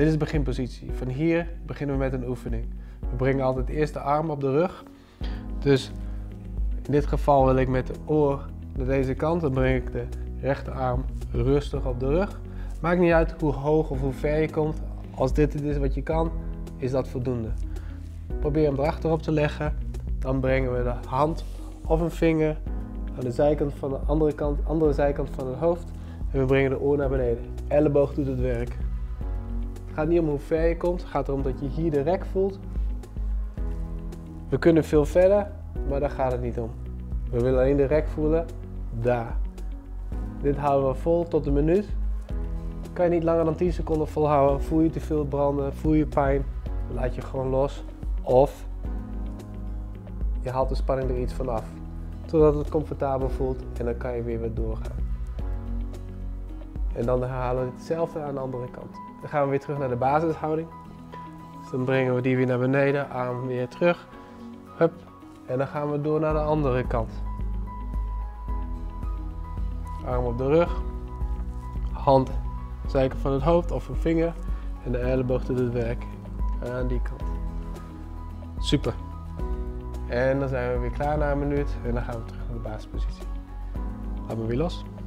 Dit is de beginpositie. Van hier beginnen we met een oefening. We brengen altijd eerst de arm op de rug. Dus in dit geval wil ik met de oor naar deze kant. Dan breng ik de rechterarm rustig op de rug. Maakt niet uit hoe hoog of hoe ver je komt. Als dit het is wat je kan, is dat voldoende. Probeer hem erachterop te leggen. Dan brengen we de hand of een vinger aan de zijkant van de andere zijkant van het hoofd. En we brengen de oor naar beneden. Elleboog doet het werk. Het gaat niet om hoe ver je komt. Het gaat erom dat je hier de rek voelt. We kunnen veel verder, maar daar gaat het niet om. We willen alleen de rek voelen. Daar. Dit houden we vol tot een minuut. Kan je niet langer dan 10 seconden volhouden. Voel je te veel branden, voel je pijn. Dan laat je gewoon los. Of je haalt de spanning er iets van af. Totdat het comfortabel voelt en dan kan je weer doorgaan. En dan herhalen we hetzelfde aan de andere kant. Dan gaan we weer terug naar de basishouding. Dus dan brengen we die weer naar beneden, arm weer terug. Hup. En dan gaan we door naar de andere kant. Arm op de rug. Hand, zijkant van het hoofd of een vinger. En de elleboog doet het werk aan die kant. Super. En dan zijn we weer klaar na een minuut. En dan gaan we terug naar de basispositie. Laat me weer los.